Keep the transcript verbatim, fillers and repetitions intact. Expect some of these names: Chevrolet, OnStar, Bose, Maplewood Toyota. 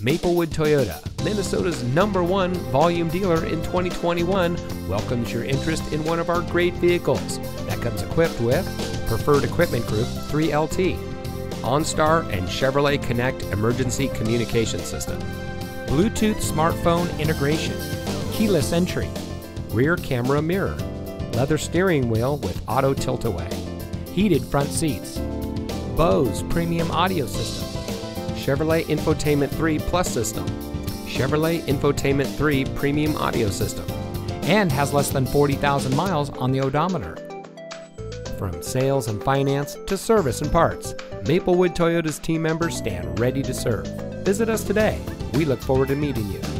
Maplewood Toyota, Minnesota's number one volume dealer in twenty twenty-one, welcomes your interest in one of our great vehicles. That comes equipped with Preferred Equipment Group three L T, OnStar and Chevrolet Connect Emergency Communication System, Bluetooth smartphone integration, keyless entry, rear camera mirror, leather steering wheel with auto tilt-away, heated front seats, Bose premium audio system, Chevrolet Infotainment three Plus system, Chevrolet Infotainment three premium audio system, and has less than forty thousand miles on the odometer. From sales and finance to service and parts, Maplewood Toyota's team members stand ready to serve. Visit us today. We look forward to meeting you.